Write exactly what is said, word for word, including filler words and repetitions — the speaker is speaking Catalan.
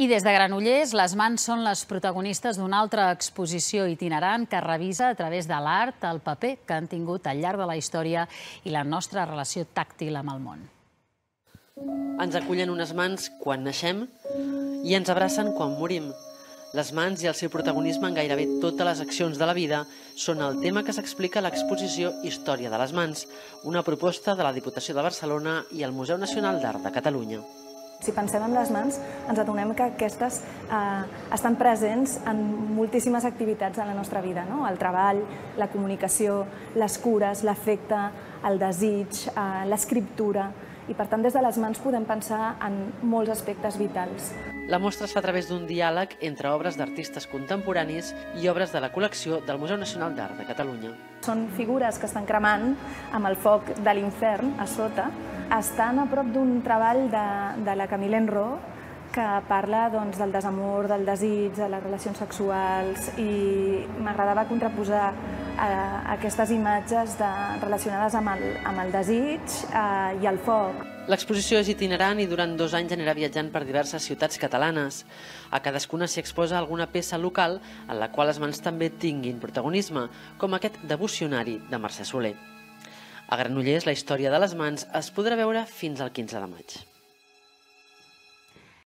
I des de Granollers, les mans són les protagonistes d'una altra exposició itinerant que revisa a través de l'art el paper que han tingut al llarg de la història i la nostra relació tàctil amb el món. Ens acullen unes mans quan naixem i ens abracen quan morim. Les mans i el seu protagonisme en gairebé totes les accions de la vida són el tema que s'explica a l'exposició Història de les mans, una proposta de la Diputació de Barcelona i el Museu Nacional d'Art de Catalunya. Si pensem en les mans, ens adonem que aquestes eh, estan presents en moltíssimes activitats de la nostra vida, no? El treball, la comunicació, les cures, l'afecte, el desig, eh, l'escriptura... I, per tant, des de les mans podem pensar en molts aspectes vitals. La mostra es fa a través d'un diàleg entre obres d'artistes contemporanis i obres de la col·lecció del Museu Nacional d'Art de Catalunya. Són figures que estan cremant amb el foc de l'infern a sota. Estan a prop d'un treball de, de la Camille Enró que parla doncs, del desamor, del desig, de les relacions sexuals i m'agradava contraposar a aquestes imatges de, relacionades amb el, amb el desig eh, i el foc. L'exposició és itinerant i durant dos anys anirà viatjant per diverses ciutats catalanes. A cadascuna s'hi exposa alguna peça local en la qual les mans també tinguin protagonisme, com aquest devocionari de Mercè Soler. A Granollers, la història de les mans es podrà veure fins al quinze de maig.